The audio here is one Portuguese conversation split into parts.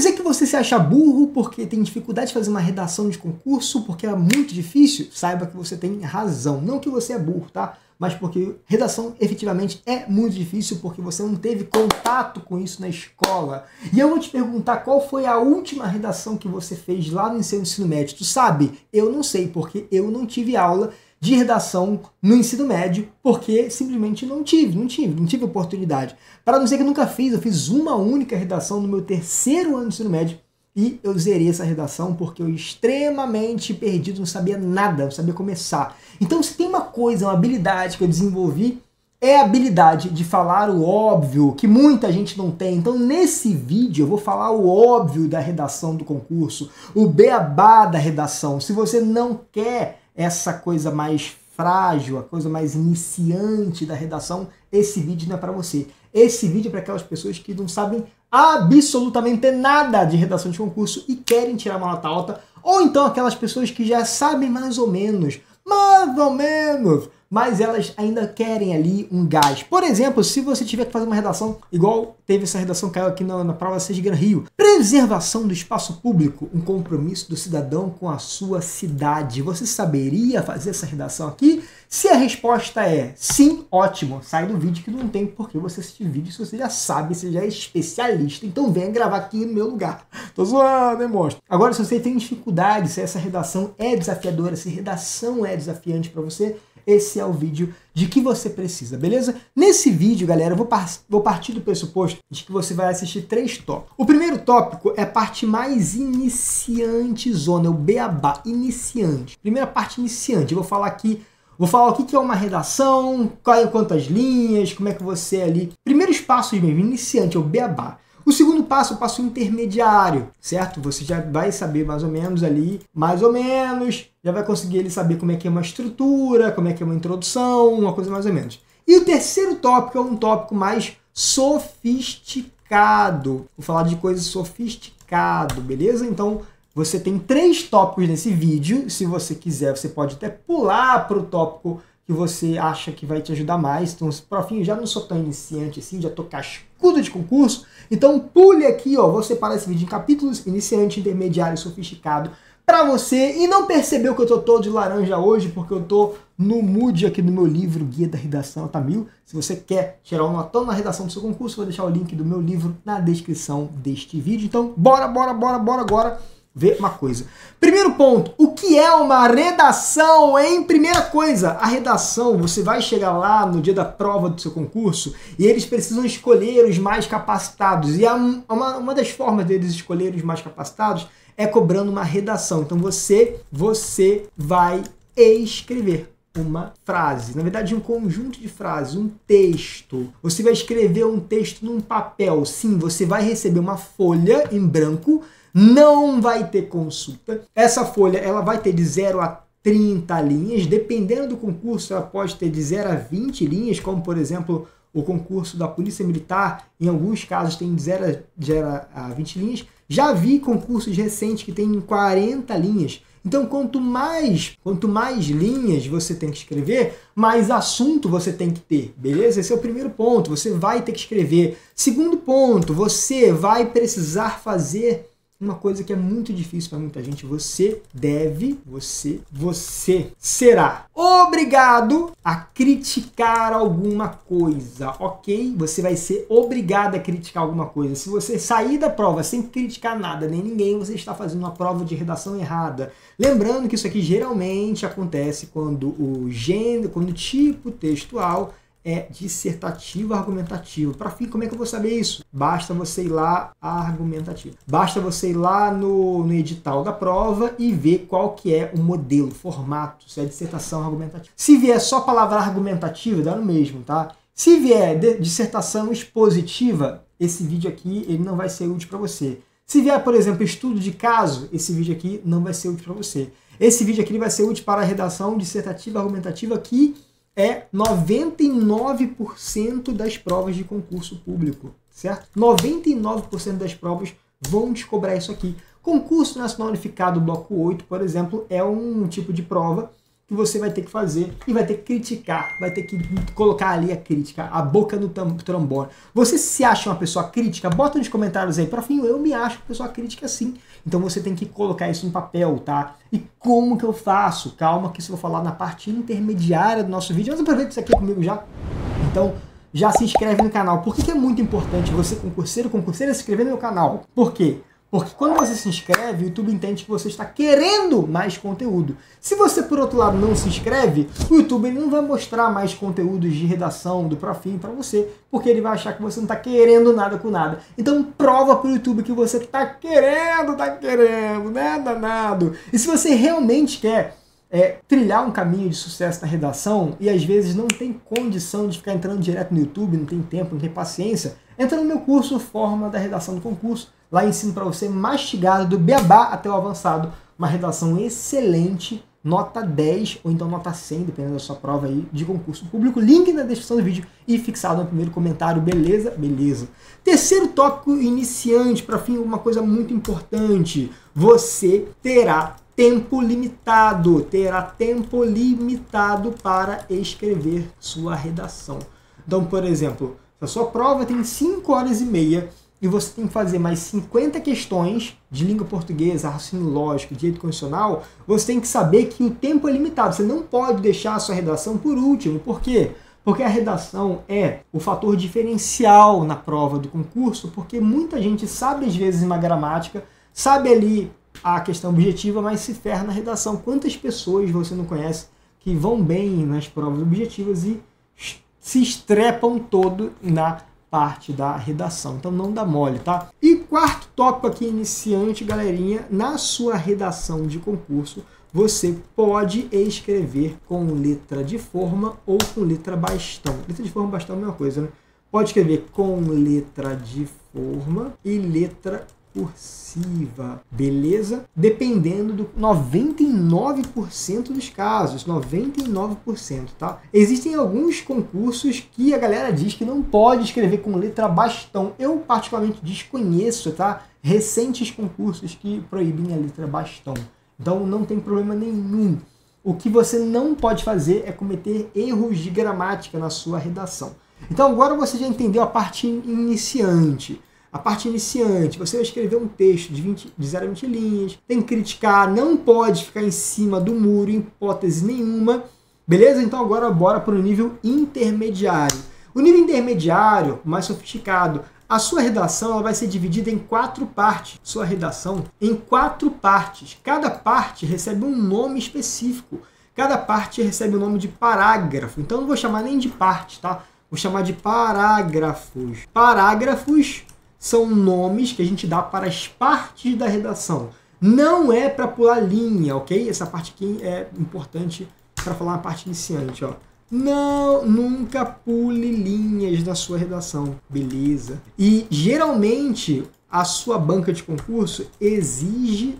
dizer que você se acha burro porque tem dificuldade de fazer uma redação de concurso, porque é muito difícil? Saiba que você tem razão. Não que você é burro, tá? Mas porque redação efetivamente é muito difícil, porque você não teve contato com isso na escola. E eu vou te perguntar qual foi a última redação que você fez lá no seu ensino médio. Tu sabe? Eu não sei, porque eu não tive aula de redação no ensino médio, porque simplesmente não tive oportunidade. Para não dizer que eu nunca fiz, eu fiz uma única redação no meu terceiro ano de ensino médio, e eu zerei essa redação porque eu extremamente perdido, não sabia nada, não sabia começar. Então, se tem uma coisa, uma habilidade que eu desenvolvi, é a habilidade de falar o óbvio, que muita gente não tem. Então, nesse vídeo, eu vou falar o óbvio da redação do concurso, o beabá da redação. Se você não quer essa coisa mais frágil, a coisa mais iniciante da redação, esse vídeo não é para você. Esse vídeo é para aquelas pessoas que não sabem absolutamente nada de redação de concurso e querem tirar uma nota alta, ou então aquelas pessoas que já sabem mais ou menos, mas elas ainda querem ali um gás. Por exemplo, se você tiver que fazer uma redação igual teve essa redação que caiu aqui na prova 6 de Gran Rio. Preservação do espaço público, um compromisso do cidadão com a sua cidade. Você saberia fazer essa redação aqui? Se a resposta é sim, ótimo. Sai do vídeo que não tem porque você assistir vídeo se você já sabe, se já é especialista. Então venha gravar aqui no meu lugar. Tô zoando, hein, monstro? Agora, se você tem dificuldade, se essa redação é desafiadora, se redação é desafiante para você, esse é o vídeo de que você precisa, beleza? Nesse vídeo, galera, eu vou partir do pressuposto de que você vai assistir 3 tópicos. O primeiro tópico é a parte mais iniciante zona, é o beabá, iniciante. Primeira parte iniciante, eu vou falar aqui, vou falar o que é uma redação, quantas linhas, como é que você é ali. Primeiros passos mesmo, iniciante, é o beabá. O segundo passo é o passo intermediário, certo? Você já vai saber mais ou menos ali, já vai conseguir ele saber como é que é uma estrutura, como é que é uma introdução, uma coisa mais ou menos. E o terceiro tópico é um tópico mais sofisticado. Vou falar de coisa sofisticado, beleza? Então, você tem 3 tópicos nesse vídeo. Se você quiser, você pode até pular para o tópico que você acha que vai te ajudar mais. Então, Profinho, já não sou tão iniciante assim, já tô cascudo de concurso. Então, pule aqui, ó, vou separar esse vídeo em capítulos, iniciante, intermediário, sofisticado, para você. E não percebeu que eu tô todo de laranja hoje, porque eu tô no mood aqui do meu livro Guia da Redação Nota 1000. Se você quer tirar um notão na redação do seu concurso, vou deixar o link do meu livro na descrição deste vídeo. Então, bora agora ver uma coisa. Primeiro ponto, o que é uma redação, hein? Primeira coisa, a redação, você vai chegar lá no dia da prova do seu concurso e eles precisam escolher os mais capacitados. E uma das formas deles escolherem os mais capacitados é cobrando uma redação. Então você vai escrever uma frase, na verdade um conjunto de frases, um texto. Você vai escrever um texto num papel, sim, você vai receber uma folha em branco. Não vai ter consulta. Essa folha ela vai ter de 0 a 30 linhas. Dependendo do concurso, ela pode ter de 0 a 20 linhas, como, por exemplo, o concurso da Polícia Militar, em alguns casos, tem de 0 a 20 linhas. Já vi concursos recentes que tem 40 linhas. Então, quanto mais linhas você tem que escrever, mais assunto você tem que ter, beleza? Esse é o primeiro ponto, você vai ter que escrever. Segundo ponto, você vai precisar fazer uma coisa que é muito difícil para muita gente, você será obrigado a criticar alguma coisa, ok? Você vai ser obrigado a criticar alguma coisa. Se você sair da prova sem criticar nada, nem ninguém, você está fazendo uma prova de redação errada. Lembrando que isso aqui geralmente acontece quando o gênero, quando o tipo textual é dissertativo argumentativo. Para fim, como é que eu vou saber isso? Basta você ir lá argumentativo. Basta você ir lá no edital da prova e ver qual que é o modelo, o formato, se é dissertação argumentativa. Se vier só palavra argumentativa, dá no mesmo, tá? Se vier dissertação expositiva, esse vídeo aqui ele não vai ser útil para você. Se vier, por exemplo, estudo de caso, esse vídeo aqui não vai ser útil para você. Esse vídeo aqui ele vai ser útil para a redação dissertativa argumentativa que é 99% das provas de concurso público, certo? 99% das provas vão te cobrar isso aqui. Concurso Nacional Unificado Bloco 8, por exemplo, é um tipo de prova que você vai ter que fazer e vai ter que criticar, vai ter que colocar ali a crítica, a boca no trombone. Você se acha uma pessoa crítica? Bota nos comentários aí, Profinho, eu me acho uma pessoa crítica sim. Então você tem que colocar isso no papel, tá? E como que eu faço? Calma que isso eu vou falar na parte intermediária do nosso vídeo, mas aproveita isso aqui comigo já. Então, já se inscreve no canal. Por que que é muito importante você, concurseira, se inscrever no meu canal? Por quê? Porque quando você se inscreve, o YouTube entende que você está querendo mais conteúdo. Se você, por outro lado, não se inscreve, o YouTube não vai mostrar mais conteúdos de redação do Profinho para você, porque ele vai achar que você não está querendo nada com nada. Então prova para o YouTube que você está querendo, né, danado? E se você realmente quer trilhar um caminho de sucesso na redação e às vezes não tem condição de ficar entrando direto no YouTube, não tem tempo, não tem paciência, entra no meu curso Forma da Redação do Concurso. Lá eu ensino para você mastigado do beabá até o avançado, uma redação excelente, nota 10 ou então nota 100, dependendo da sua prova aí de concurso público. Link na descrição do vídeo e fixado no primeiro comentário, beleza? Beleza. Terceiro tópico iniciante, para fim, uma coisa muito importante. Você terá tempo limitado, para escrever sua redação. Então, por exemplo, a sua prova tem 5h30 e você tem que fazer mais 50 questões de língua portuguesa, raciocínio lógico, direito constitucional, você tem que saber que o tempo é limitado. Você não pode deixar a sua redação por último. Por quê? Porque a redação é o fator diferencial na prova do concurso, porque muita gente sabe, às vezes, uma gramática, sabe ali a questão objetiva, mas se ferra na redação. Quantas pessoas você não conhece que vão bem nas provas objetivas e se estrepam todo na parte da redação, então não dá mole, tá? E quarto tópico aqui, iniciante, galerinha, na sua redação de concurso, você pode escrever com letra de forma ou com letra bastão. Letra de forma e bastão é a mesma coisa, né? Pode escrever com letra de forma e letra cursiva, beleza? Dependendo do 99% dos casos, 99%, tá? Existem alguns concursos que a galera diz que não pode escrever com letra bastão. Eu particularmente desconheço, tá? Recentes concursos que proíbem a letra bastão. Então não tem problema nenhum. O que você não pode fazer é cometer erros de gramática na sua redação. Então agora você já entendeu a parte iniciante. A parte iniciante, você vai escrever um texto de 0 a 20 linhas, tem que criticar, não pode ficar em cima do muro, em hipótese nenhuma, beleza? Então agora bora para o nível intermediário. O nível intermediário, mais sofisticado, a sua redação ela vai ser dividida em 4 partes. Sua redação em 4 partes. Cada parte recebe um nome específico. Cada parte recebe o nome de parágrafo. Então não vou chamar nem de parte, tá? Vou chamar de parágrafos. Parágrafos são nomes que a gente dá para as partes da redação. Não é para pular linha, ok? Essa parte aqui é importante para falar a parte iniciante, ó. Não, nunca pule linhas na sua redação, beleza? E geralmente a sua banca de concurso exige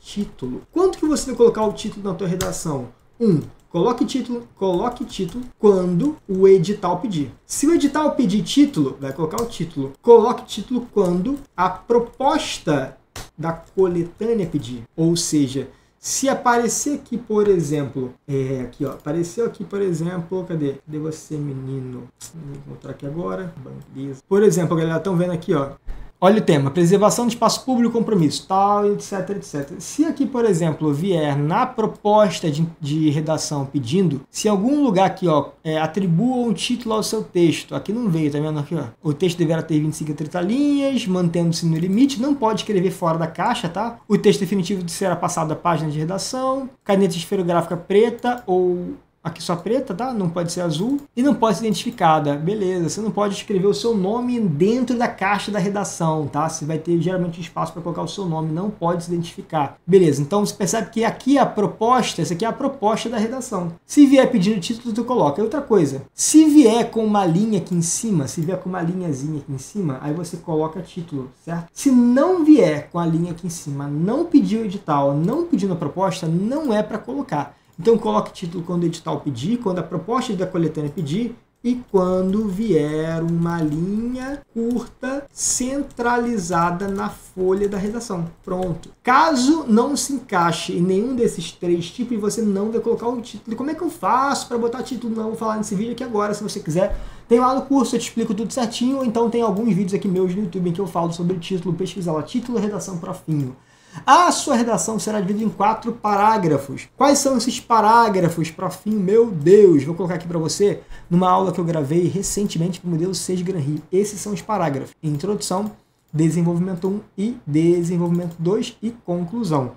título. Quanto que você vai colocar o título na tua redação? 1. Coloque título quando o edital pedir. Se o edital pedir título, vai colocar o título. Coloque título quando a proposta da coletânea pedir. Ou seja, se aparecer aqui, por exemplo, aqui ó, apareceu aqui, por exemplo, cadê você, menino? Vou encontrar aqui agora. Beleza. Por exemplo, galera, estão vendo aqui, ó. Olha o tema, preservação de espaço público, compromisso, tal, etc, etc. Se aqui, por exemplo, vier na proposta de redação pedindo, se algum lugar aqui, ó, atribua um título ao seu texto, aqui não veio, tá vendo aqui, ó? O texto deverá ter 25 a 30 linhas, mantendo-se no limite, não pode escrever fora da caixa, tá? O texto definitivo será passado à página de redação, caneta esferográfica preta ou... aqui só preta, tá? Não pode ser azul. E não pode ser identificada. Beleza. Você não pode escrever o seu nome dentro da caixa da redação, tá? Você vai ter geralmente espaço para colocar o seu nome. Não pode se identificar. Beleza. Então você percebe que aqui a proposta, essa aqui é a proposta da redação. Se vier pedindo título, tu coloca. Outra coisa. Se vier com uma linha aqui em cima, se vier com uma linhazinha aqui em cima, aí você coloca título, certo? Se não vier com a linha aqui em cima, não pedir o edital, não pedindo a proposta, não é para colocar. Então, coloque título quando o edital pedir, quando a proposta da coletânea pedir, e quando vier uma linha curta centralizada na folha da redação. Pronto. Caso não se encaixe em nenhum desses três tipos, você não vai colocar um título. Como é que eu faço para botar título? Não vou falar nesse vídeo aqui agora. Se você quiser, tem lá no curso, eu te explico tudo certinho. Ou então tem alguns vídeos aqui meus no YouTube em que eu falo sobre título. Pesquisa lá, título redação Profinho. A sua redação será dividida em 4 parágrafos. Quais são esses parágrafos, Profinho? Meu Deus, vou colocar aqui para você, numa aula que eu gravei recentemente para o modelo 6 Granry. Esses são os parágrafos. Introdução, desenvolvimento 1 e desenvolvimento 2 e conclusão.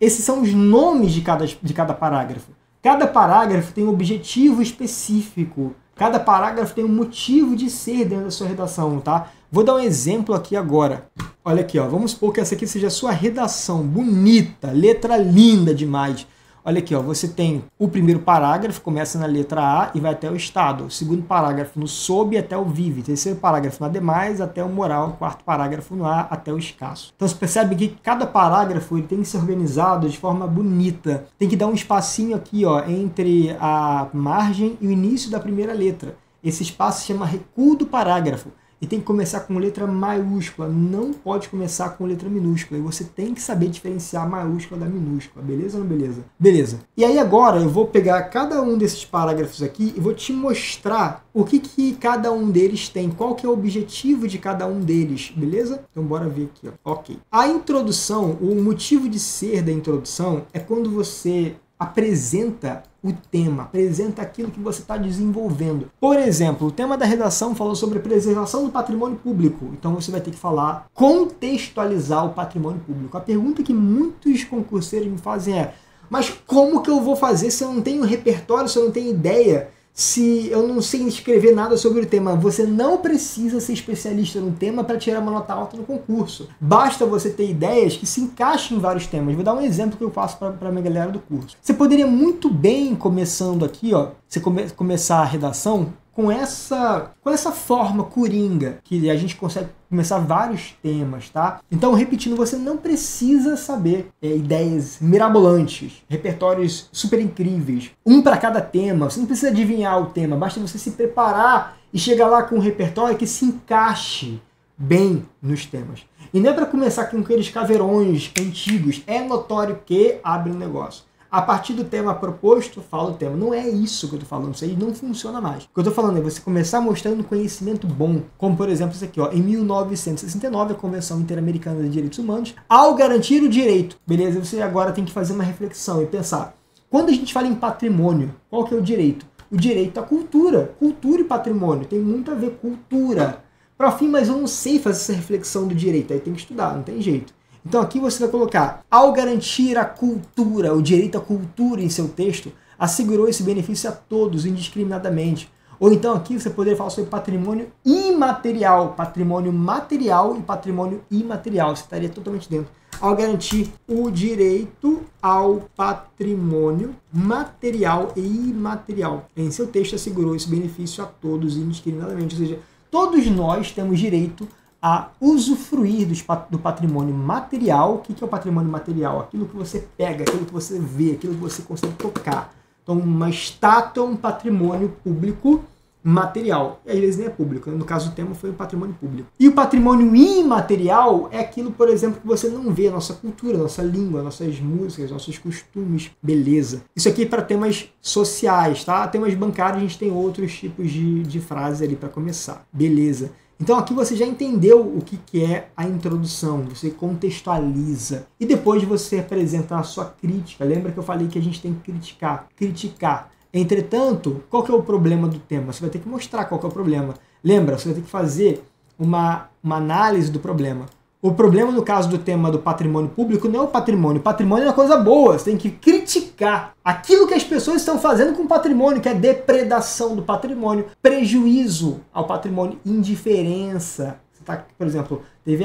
Esses são os nomes de cada parágrafo. Cada parágrafo tem um objetivo específico. Cada parágrafo tem um motivo de ser dentro da sua redação, tá? Vou dar um exemplo aqui agora. Olha aqui, ó. Vamos supor que essa aqui seja a sua redação bonita, letra linda demais. Olha aqui, ó. Você tem o primeiro parágrafo, começa na letra A e vai até o estado. O segundo parágrafo no sob até o vive. Terceiro parágrafo na demais até o moral. Quarto parágrafo no A até o escasso. Então você percebe que cada parágrafo ele tem que ser organizado de forma bonita. Tem que dar um espacinho aqui, ó, entre a margem e o início da primeira letra. Esse espaço se chama recuo do parágrafo. E tem que começar com letra maiúscula, não pode começar com letra minúscula. E você tem que saber diferenciar a maiúscula da minúscula, beleza ou não beleza? Beleza. E aí agora eu vou pegar cada um desses parágrafos aqui e vou te mostrar o que cada um deles tem, qual que é o objetivo de cada um deles, beleza? Então bora ver aqui, ó. Ok. A introdução, o motivo de ser da introdução é quando você apresenta o tema, apresenta aquilo que você está desenvolvendo. Por exemplo, o tema da redação falou sobre preservação do patrimônio público. Então você vai ter que falar, contextualizar o patrimônio público. A pergunta que muitos concurseiros me fazem é: mas como que eu vou fazer se eu não tenho repertório, se eu não tenho ideia, se eu não sei escrever nada sobre o tema? Você não precisa ser especialista no tema para tirar uma nota alta no concurso. Basta você ter ideias que se encaixem em vários temas. Vou dar um exemplo que eu faço para a minha galera do curso. Você poderia muito bem, começando aqui, ó, você começar a redação com essa forma coringa, que a gente consegue começar vários temas, tá? Então, repetindo, você não precisa saber ideias mirabolantes, repertórios super incríveis, um para cada tema. Você não precisa adivinhar o tema, basta você se preparar e chegar lá com um repertório que se encaixe bem nos temas. E não é para começar com aqueles caveirões antigos, é notório que abre um negócio. A partir do tema proposto, fala o tema. Não é isso que eu tô falando, isso aí não funciona mais. O que eu tô falando é você começar mostrando conhecimento bom, como por exemplo isso aqui, ó. Em 1969, a Convenção Interamericana de Direitos Humanos, ao garantir o direito, beleza? Você agora tem que fazer uma reflexão e pensar. Quando a gente fala em patrimônio, qual que é o direito? O direito à cultura. Cultura e patrimônio, tem muito a ver cultura. Profinho, mas eu não sei fazer essa reflexão do direito, aí tem que estudar, não tem jeito. Então aqui você vai colocar, ao garantir a cultura, o direito à cultura em seu texto, assegurou esse benefício a todos indiscriminadamente. Ou então aqui você poderia falar sobre patrimônio imaterial, patrimônio material e patrimônio imaterial. Você estaria totalmente dentro. Ao garantir o direito ao patrimônio material e imaterial em seu texto, assegurou esse benefício a todos indiscriminadamente. Ou seja, todos nós temos direito a usufruir do patrimônio material. O que é o patrimônio material? Aquilo que você pega, aquilo que você vê, aquilo que você consegue tocar. Então, uma estátua é um patrimônio público material. Às vezes nem é público, no caso do tema foi um patrimônio público. E o patrimônio imaterial é aquilo, por exemplo, que você não vê, nossa cultura, nossa língua, nossas músicas, nossos costumes, beleza. Isso aqui é para temas sociais, tá? Temas bancários, a gente tem outros tipos de frases ali para começar, beleza. Então aqui você já entendeu o que é a introdução, você contextualiza. E depois você apresenta a sua crítica. Lembra que eu falei que a gente tem que criticar, criticar. Entretanto, qual que é o problema do tema? Você vai ter que mostrar qual que é o problema. Lembra, você vai ter que fazer uma análise do problema. O problema, no caso do tema do patrimônio público, não é o patrimônio. O patrimônio é uma coisa boa, você tem que criticar aquilo que as pessoas estão fazendo com o patrimônio, que é depredação do patrimônio, prejuízo ao patrimônio, indiferença. Você tá, por exemplo, teve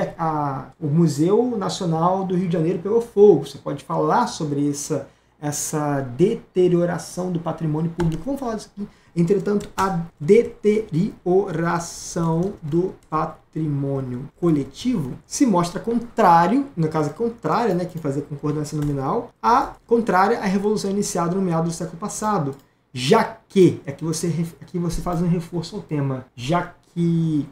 o Museu Nacional do Rio de Janeiro pegou fogo. Você pode falar sobre essa deterioração do patrimônio público. Vamos falar disso aqui. Entretanto, a deterioração do patrimônio coletivo se mostra contrário, no caso é contrária, né, que fazia concordância nominal, contrária à revolução iniciada no meado do século passado, Já que, aqui você faz um reforço ao tema, já que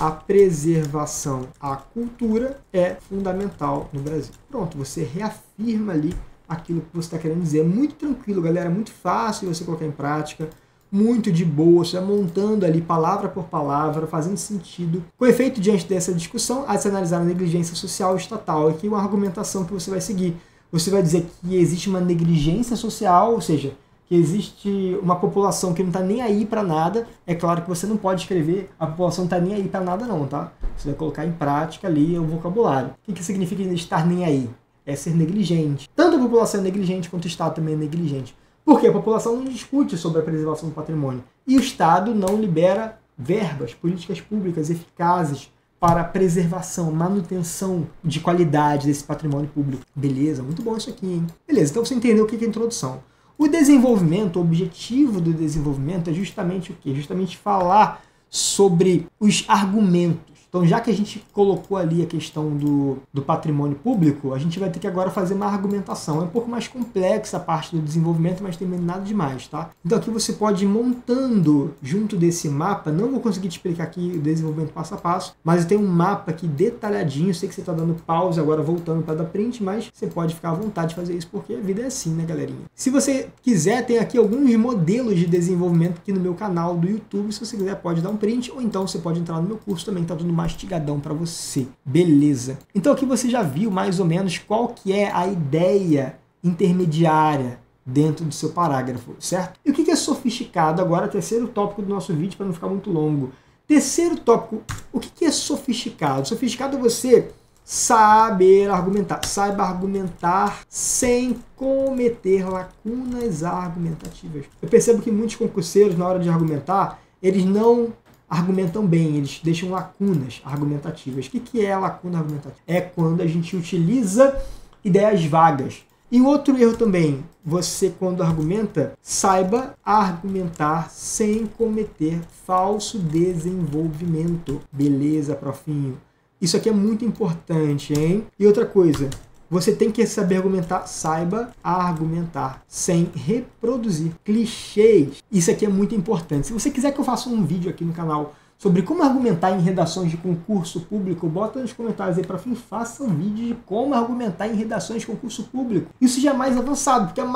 a preservação à cultura é fundamental no Brasil. Pronto, você reafirma ali aquilo que você está querendo dizer. É muito tranquilo, galera, é muito fácil você colocar em prática, muito de boa, você vai montando ali palavra por palavra, fazendo sentido. Com efeito, diante dessa discussão, há de se analisar a negligência social estatal, aqui é uma argumentação que você vai seguir. Você vai dizer que existe uma negligência social, ou seja, que existe uma população que não está nem aí para nada. É claro que você não pode escrever a população não está nem aí para nada não, tá? Você vai colocar em prática ali o vocabulário. O que significa estar nem aí? É ser negligente. Tanto a população é negligente quanto o Estado também é negligente. Porque a população não discute sobre a preservação do patrimônio. E o Estado não libera verbas, políticas públicas eficazes para a preservação, manutenção de qualidade desse patrimônio público. Beleza, muito bom isso aqui, hein? Beleza, então você entendeu o que é a introdução. O desenvolvimento, o objetivo do desenvolvimento é justamente o quê? Justamente falar sobre os argumentos. Então, já que a gente colocou ali a questão do patrimônio público, a gente vai ter que agora fazer uma argumentação. É um pouco mais complexa a parte do desenvolvimento, mas também nada demais, tá? Então, aqui você pode ir montando junto desse mapa. Não vou conseguir te explicar aqui o desenvolvimento passo a passo, mas eu tenho um mapa aqui detalhadinho. Sei que você está dando pausa agora, voltando para dar print, mas você pode ficar à vontade de fazer isso, porque a vida é assim, né, galerinha? Se você quiser, tem aqui alguns modelos de desenvolvimento aqui no meu canal do YouTube. Se você quiser, pode dar um print, ou então você pode entrar no meu curso também, tá tudo mastigadão para você. Beleza. Então aqui você já viu mais ou menos qual que é a ideia intermediária dentro do seu parágrafo, certo? E o que é sofisticado? Agora, terceiro tópico do nosso vídeo, para não ficar muito longo. Terceiro tópico, o que é sofisticado? Sofisticado é você saber argumentar. Saiba argumentar sem cometer lacunas argumentativas. Eu percebo que muitos concurseiros, na hora de argumentar, eles não argumentam bem, eles deixam lacunas argumentativas. O que é lacuna argumentativa? É quando a gente utiliza ideias vagas. E outro erro também, você quando argumenta, saiba argumentar sem cometer falso desenvolvimento. Beleza, profinho? Isso aqui é muito importante, hein? E outra coisa, você tem que saber argumentar, saiba argumentar, sem reproduzir clichês. Isso aqui é muito importante. Se você quiser que eu faça um vídeo aqui no canal sobre como argumentar em redações de concurso público, bota nos comentários aí para fim, faça um vídeo de como argumentar em redações de concurso público. Isso já é mais avançado, porque a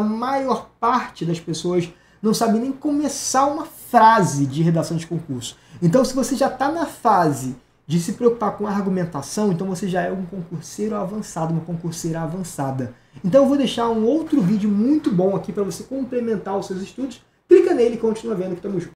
maior parte das pessoas não sabe nem começar uma frase de redação de concurso. Então, se você já está na fase de se preocupar com a argumentação, então você já é um concurseiro avançado, uma concurseira avançada. Então eu vou deixar um outro vídeo muito bom aqui para você complementar os seus estudos. Clica nele e continua vendo que estamos juntos.